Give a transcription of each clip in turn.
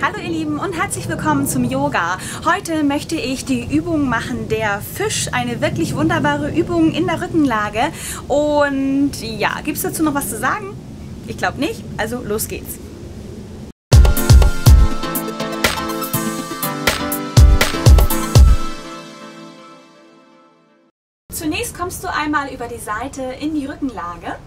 Hallo ihr Lieben und herzlich willkommen zum Yoga. Heute möchte ich die Übung machen, der Fisch, eine wirklich wunderbare Übung in der Rückenlage. Und ja, gibt es dazu noch was zu sagen? Ich glaube nicht, also los geht's. Zunächst kommst du einmal über die Seite in die Rückenlage.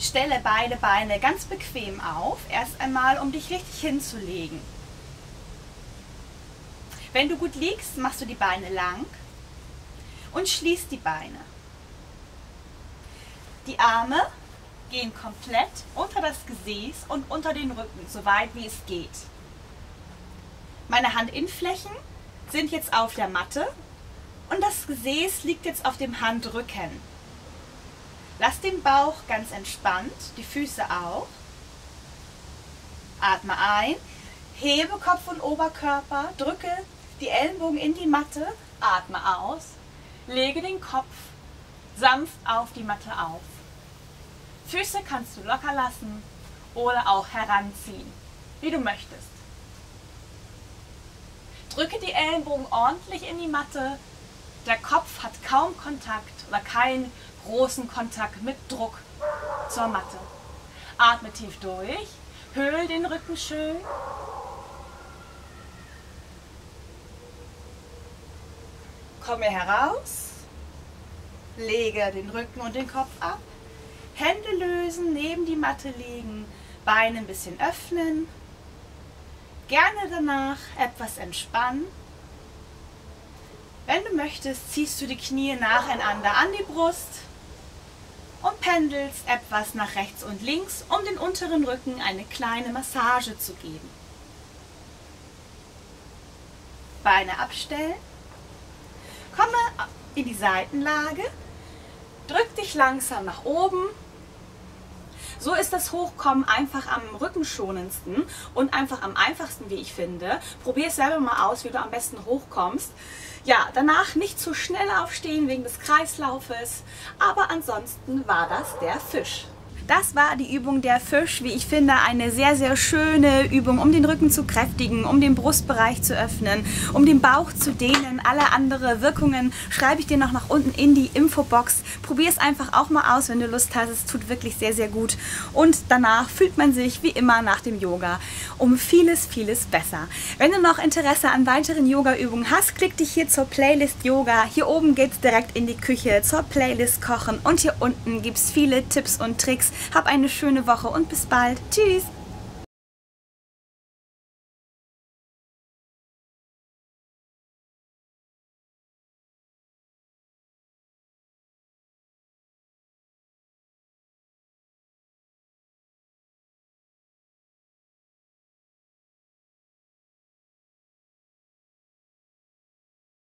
Stelle beide Beine ganz bequem auf, erst einmal, um dich richtig hinzulegen. Wenn du gut liegst, machst du die Beine lang und schließt die Beine. Die Arme gehen komplett unter das Gesäß und unter den Rücken, so weit wie es geht. Meine Handinnenflächen sind jetzt auf der Matte und das Gesäß liegt jetzt auf dem Handrücken. Lass den Bauch ganz entspannt, die Füße auch. Atme ein, hebe Kopf und Oberkörper, drücke die Ellenbogen in die Matte, atme aus, lege den Kopf sanft auf die Matte auf. Füße kannst du locker lassen oder auch heranziehen, wie du möchtest. Drücke die Ellenbogen ordentlich in die Matte, der Kopf hat kaum Kontakt oder keinen großen Kontakt mit Druck zur Matte. Atme tief durch, höhle den Rücken schön. Komme heraus, lege den Rücken und den Kopf ab, Hände lösen, neben die Matte legen, Beine ein bisschen öffnen, gerne danach etwas entspannen. Wenn du möchtest, ziehst du die Knie nacheinander an die Brust und pendelst etwas nach rechts und links, um den unteren Rücken eine kleine Massage zu geben. Beine abstellen. Komme in die Seitenlage. Drück dich langsam nach oben. So ist das Hochkommen einfach am rückenschonendsten und einfach am einfachsten, wie ich finde. Probier es selber mal aus, wie du am besten hochkommst. Ja, danach nicht zu schnell aufstehen wegen des Kreislaufes, aber ansonsten war das der Fisch. Das war die Übung der Fisch, wie ich finde, eine sehr, sehr schöne Übung, um den Rücken zu kräftigen, um den Brustbereich zu öffnen, um den Bauch zu dehnen. Alle anderen Wirkungen schreibe ich dir noch nach unten in die Infobox. Probier es einfach auch mal aus, wenn du Lust hast. Es tut wirklich sehr, sehr gut. Und danach fühlt man sich, wie immer, nach dem Yoga um vieles, vieles besser. Wenn du noch Interesse an weiteren Yoga-Übungen hast, klick dich hier zur Playlist Yoga. Hier oben geht es direkt in die Küche, zur Playlist Kochen. Und hier unten gibt es viele Tipps und Tricks. Hab eine schöne Woche und bis bald. Tschüss!